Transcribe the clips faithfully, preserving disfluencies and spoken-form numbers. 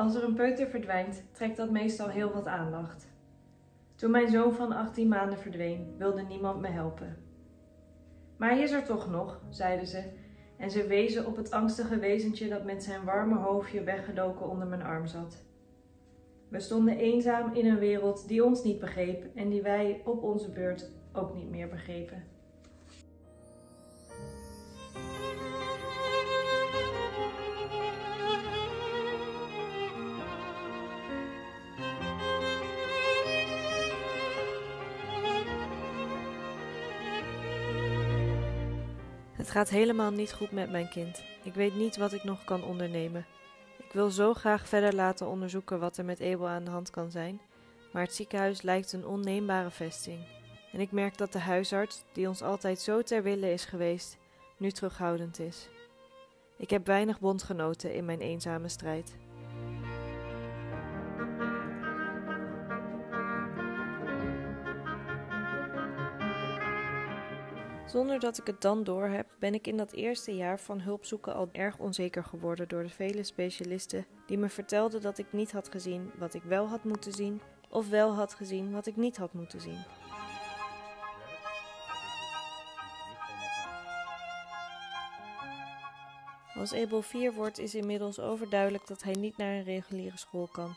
Als er een peuter verdwijnt, trekt dat meestal heel wat aandacht. Toen mijn zoon van achttien maanden verdween, wilde niemand me helpen. Maar hij is er toch nog, zeiden ze, en ze wezen op het angstige wezentje dat met zijn warme hoofdje weggedoken onder mijn arm zat. We stonden eenzaam in een wereld die ons niet begreep en die wij op onze beurt ook niet meer begrepen. Het gaat helemaal niet goed met mijn kind. Ik weet niet wat ik nog kan ondernemen. Ik wil zo graag verder laten onderzoeken wat er met Ebel aan de hand kan zijn, maar het ziekenhuis lijkt een onneembare vesting. En ik merk dat de huisarts, die ons altijd zo ter wille is geweest, nu terughoudend is. Ik heb weinig bondgenoten in mijn eenzame strijd. Zonder dat ik het dan doorheb, ben ik in dat eerste jaar van hulpzoeken al erg onzeker geworden door de vele specialisten die me vertelden dat ik niet had gezien wat ik wel had moeten zien of wel had gezien wat ik niet had moeten zien. Als Ebel vier wordt, is inmiddels overduidelijk dat hij niet naar een reguliere school kan.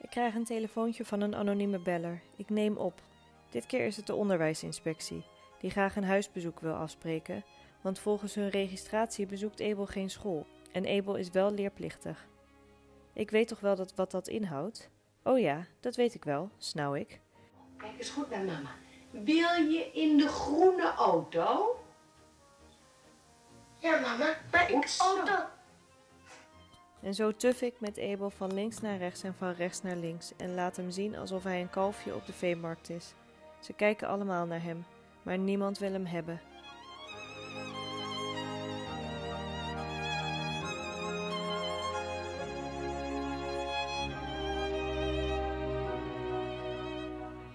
Ik krijg een telefoontje van een anonieme beller. Ik neem op. Dit keer is het de onderwijsinspectie, die graag een huisbezoek wil afspreken, want volgens hun registratie bezoekt Ebel geen school en Ebel is wel leerplichtig. Ik weet toch wel dat, wat dat inhoudt? Oh ja, dat weet ik wel, snauw ik. Kijk eens goed naar mama. Wil je in de groene auto? Ja mama, maar ik auto. En zo tuf ik met Ebel van links naar rechts en van rechts naar links en laat hem zien alsof hij een kalfje op de veemarkt is. Ze kijken allemaal naar hem, maar niemand wil hem hebben.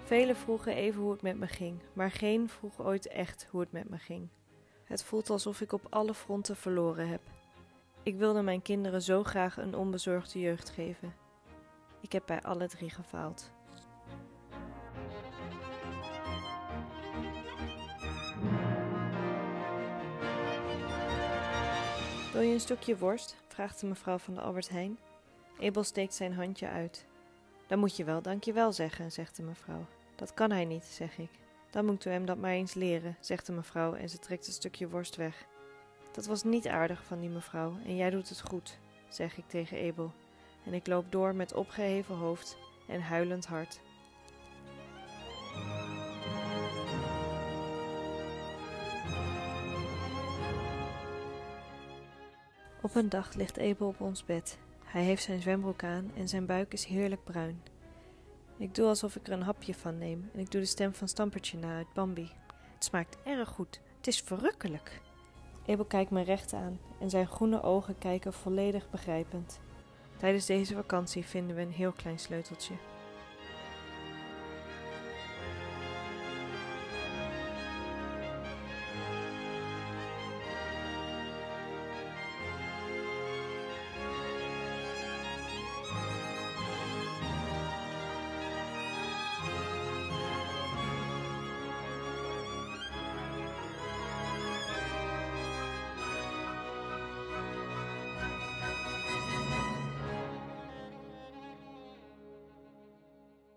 Velen vroegen even hoe het met me ging, maar geen vroeg ooit echt hoe het met me ging. Het voelt alsof ik op alle fronten verloren heb. Ik wilde mijn kinderen zo graag een onbezorgde jeugd geven. Ik heb bij alle drie gefaald. Wil je een stukje worst? Vraagt de mevrouw van de Albert Heijn. Ebel steekt zijn handje uit. Dan moet je wel dankjewel zeggen, zegt de mevrouw. Dat kan hij niet, zeg ik. Dan moeten we hem dat maar eens leren, zegt de mevrouw en ze trekt een stukje worst weg. Dat was niet aardig van die mevrouw en jij doet het goed, zeg ik tegen Ebel. En ik loop door met opgeheven hoofd en huilend hart. Op een dag ligt Ebel op ons bed. Hij heeft zijn zwembroek aan en zijn buik is heerlijk bruin. Ik doe alsof ik er een hapje van neem en ik doe de stem van Stampertje na uit Bambi. Het smaakt erg goed. Het is verrukkelijk. Ebel kijkt me recht aan en zijn groene ogen kijken volledig begrijpend. Tijdens deze vakantie vinden we een heel klein sleuteltje.